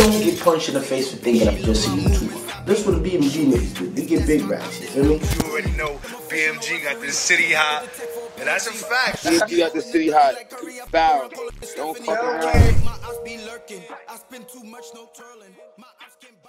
Don't get punched in the face for thinking I'm just a YouTuber. That's what the BMG niggas do. They get big raps, you feel me? You already know BMG got this city hot. And that's a fact. BMG got this city hot. Foul. Don't fuck around. My eyes be lurking. I spend too much, no twirling. My eyes can buy.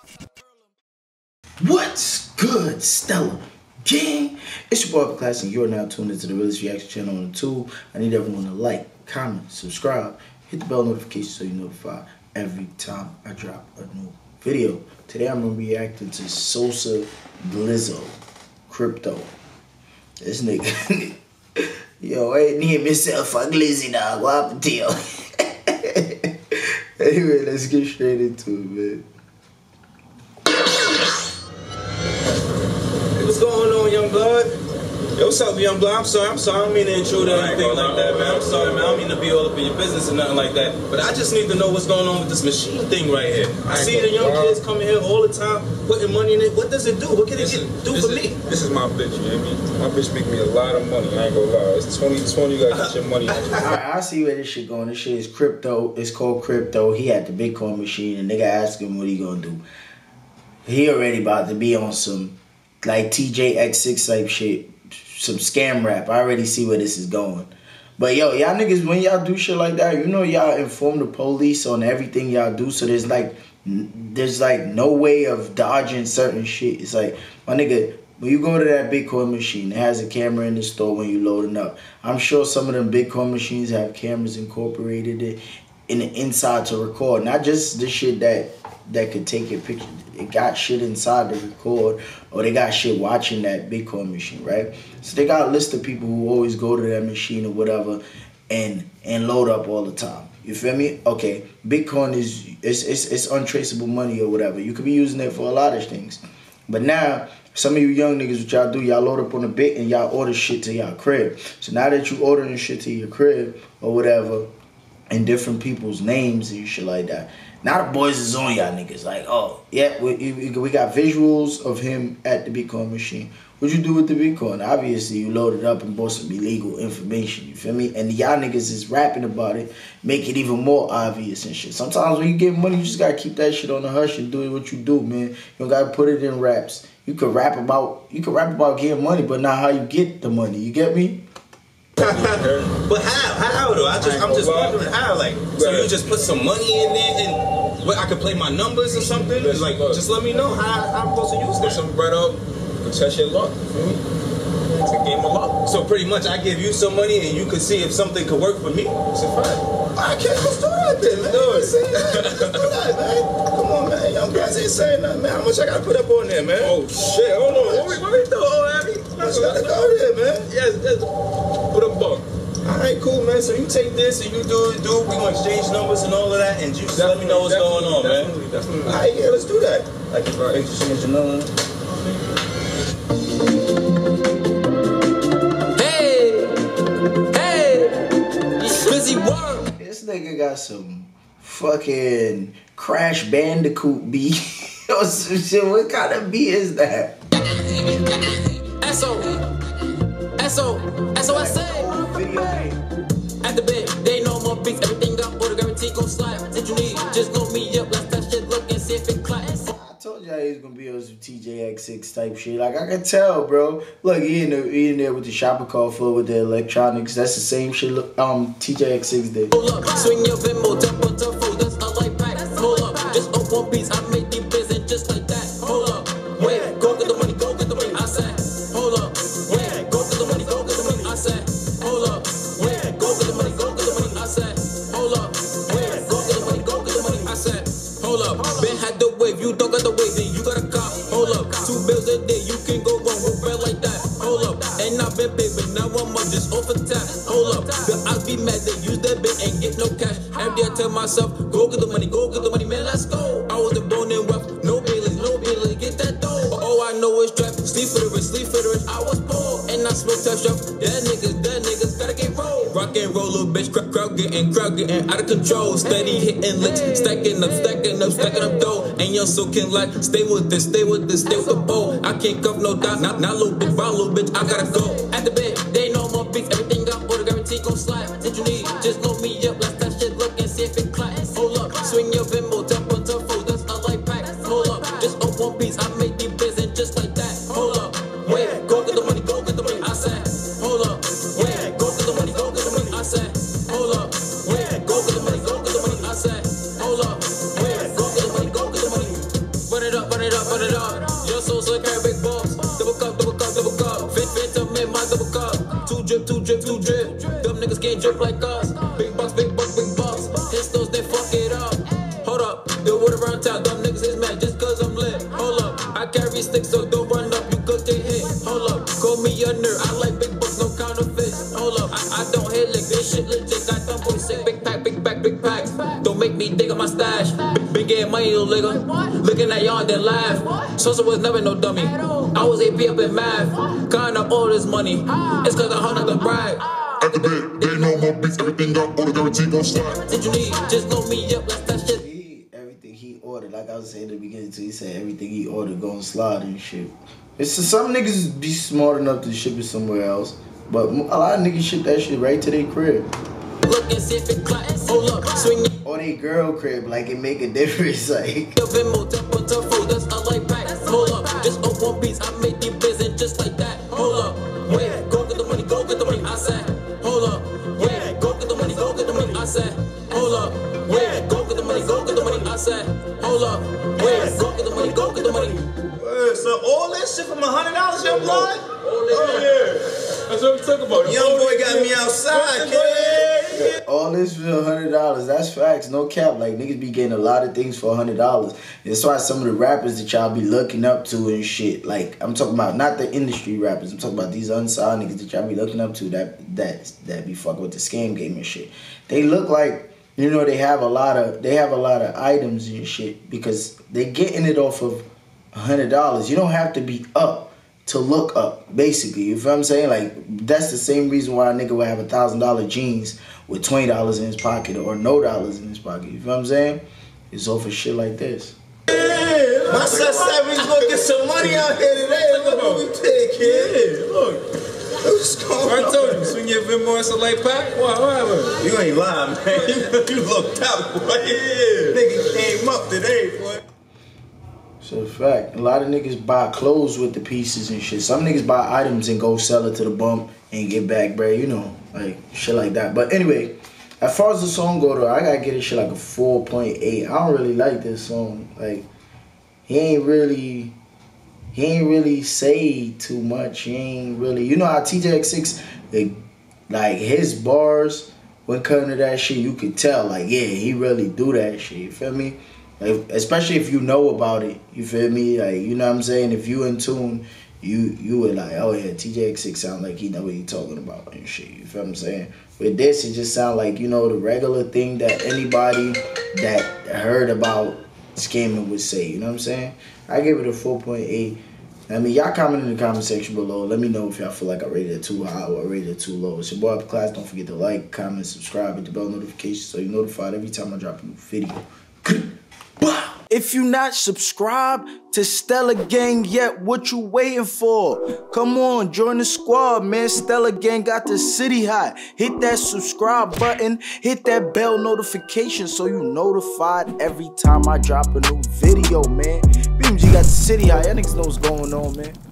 What's good, Stella Gang? It's your boy, Class, and you're now tuned into the Realist Reaction channel on the tube. I need everyone to like, comment, subscribe, hit the bell notification so you're notified every time I drop a new video. Today, I'm going to be reacting to $o$a Glizzo, Krypto. This nigga, yo, I ain't need myself a glizzy dog. What happened to you? Anyway, let's get straight into it, man. Yo, what's up, young blood? I'm sorry, I don't mean to intrude or anything like that, man. I'm sorry, man. I don't mean to be all up in your business or nothing like that. But I just need to know what's going on with this machine thing right here. I see the young kids coming here all the time, putting money in it. What does it do? What can it do for me? This is my bitch, you hear me? My bitch make me a lot of money, I ain't gonna lie. It's 2020, you gotta get your money. Alright, I see where this shit going. This shit is Krypto. It's called Krypto. He had the Bitcoin machine, and nigga asked him what he gonna do. He already about to be on some, like, Teejayx6 type shit. Some scam rap. I already see where this is going. But yo, y'all niggas, when y'all do shit like that, you know y'all inform the police on everything y'all do. So there's like no way of dodging certain shit. It's like, my nigga, when you go to that Bitcoin machine, it has a camera in the store when you loading up. I'm sure some of them Bitcoin machines have cameras incorporated in the inside to record. Not just the shit that could take your picture. It got shit inside to record, or they got shit watching that Bitcoin machine, right? So they got a list of people who always go to that machine or whatever and load up all the time. You feel me? Okay, Bitcoin is it's untraceable money or whatever. You could be using it for a lot of things. But now, some of you young niggas, what y'all do, y'all load up on a bit and y'all order shit to y'all crib. So now that you ordering shit to your crib or whatever, and different people's names and shit like that. Now the boys is on y'all niggas. Like, oh, yeah, we got visuals of him at the Bitcoin machine. What you do with the Bitcoin? Obviously, you load it up and bought some illegal information. You feel me? And y'all niggas is rapping about it, make it even more obvious and shit. Sometimes when you get money, you just got to keep that shit on the hush and do what you do, man. You don't got to put it in raps. You could rap about getting money, but not how you get the money. You get me? But how though? I'm just wondering how. Like, so you just put some money in there and what, I could play my numbers or something? Like, just let me know how I'm supposed to use that. Some bread up, you can test your luck. It's a game of luck. So pretty much I give you some money and you can see if something could work for me. It's a fact. I can't just do that then, man. Let's do that, man. Come on, man. Young guys ain't saying nothing, man. How much I gotta put up on there, man? Oh shit, hold on. What we do? How much gotta go there, man? Yes. Put a buck. Alright, cool, man. So you take this and you do. We're gonna exchange numbers and all of that, and you just let me know what's going on, man. Definitely. Alright, yeah, let's do that. Like, bro, exchange numbers. Hey, busy work. This nigga got some fucking Crash Bandicoot beat. What kind of beat is that? So I say at the bed, they know more beats, everything got order, guarantee go slide. What you need, just go me up, let that shit look and see if it class. I told y'all he was gonna be on some Teejayx6 type shit. Like, I can tell, bro. Look, he in there with the shopper call full with the electronics. That's the same shit Teejayx6 did. Pull up, swing your Venmo, dump on tough food, that's a light pack. Pull up, just up one piece, I make these biz and just like that. Pull up, wait, go get the money, go get the money. I said, hold up. Myself, go get the money, man, let's go. I was the bone and wept, no bailies, get that dough. All I know is trap, sleep for the rich, I was poor, and I smoked that shop. That niggas, gotta get rolled. Rock and roll, little bitch, crowd getting out of control. Steady hitting licks, stacking up dough. And y'all so can like, stay with the bowl. I can't cuff no doubt, not little bitch, round little bitch, I gotta go. At the bed, they know more beats, everything got order, guarantee go slide. What you need, just know me up, let's go. Swing your Venmo, tap on top, fold jerk like us. Big bucks, big bucks, big bucks. Pistols, they fuck it up. Hold up, the word around town, dumb niggas is mad just cause I'm lit. Hold up, I carry sticks, so don't run up, you could get hit. Hold up, call me a nerd, I like big bucks, no counterfeits. Hold up, I don't hit lick, this shit legit, got dumb boys sick. Big pack, big pack, big pack. Don't make me dig up my stash. Big ass money, little nigga. Looking at y'all and then laugh. Sosa was never no dummy. I was AP up in math. Counting up all this money. It's cause I hung up the bride. At the bed, they know more beats. Everything got ordered, guaranteed on slide. Did you need? Just load me up, let's that shit. Everything he ordered, like I was saying in the beginning too, he said everything he ordered go on slide and shit. It's just some niggas be smart enough to ship it somewhere else. But a lot of niggas ship that shit right to their crib. Look and see if it claps. Hold up, swing it. Or they girl crib, like it make a difference, like. Hold up, just up one piece, I made these business just like that. Hold up, yeah, go get the money, go get the money, I said. Hold up, yeah, go get the money, go get the money, I said. Hold up, yeah, go get the money, go get the money, I said. Hold up, yeah, go get the money, go get the money. So all that shit from $100, young blood? Oh yeah, that's what we talking about. Young boy got me outside, kid. All this for $100, that's facts, no cap. Like niggas be getting a lot of things for $100. That's why some of the rappers that y'all be looking up to and shit, like I'm talking about not the industry rappers, I'm talking about these unsigned niggas that y'all be looking up to that be fucking with the scam game and shit. They look like, you know, they have a lot of items and shit because they getting it off of $100. You don't have to be up to look up, basically. You feel what I'm saying? Like, that's the same reason why a nigga would have $1,000 jeans with $20 in his pocket or no dollars in his pocket. You feel what I'm saying? It's all for shit like this. Yeah, my son said we gonna get some money out here today. Look what we take here. Look. What's going on? I told you, swing your Venmo and some light pack. What happened? You ain't lying, man. You looked out, boy. Yeah. Nigga came up today, boy. So fact, a lot of niggas buy clothes with the pieces and shit. Some niggas buy items and go sell it to the bump and get back, bro. You know, like shit like that. But anyway, as far as the song go, though, I gotta get this shit like a 4.8. I don't really like this song. Like he ain't really say too much. He ain't really, you know how Teejayx6, like his bars when coming to that shit, you could tell. Like yeah, he really do that shit. You feel me? Like, especially if you know about it, you feel me? Like, you know what I'm saying? If you in tune, you were like, oh yeah, Teejayx6 sound like he know what he talking about and shit, you feel what I'm saying? With this, it just sound like, you know, the regular thing that anybody that heard about scamming would say, you know what I'm saying? I give it a 4.8. I mean, y'all comment in the comment section below. Let me know if y'all feel like I rated it too high or I rated it too low. It's your boy Up Class. Don't forget to like, comment, subscribe, hit the bell notification so you're notified every time I drop a new video. If you not subscribed to Stella Gang yet, what you waiting for? Come on, join the squad, man. Stella Gang got the city hot. Hit that subscribe button, hit that bell notification so you notified every time I drop a new video, man. BMG got the city hot. Y'all niggas know what's going on, man.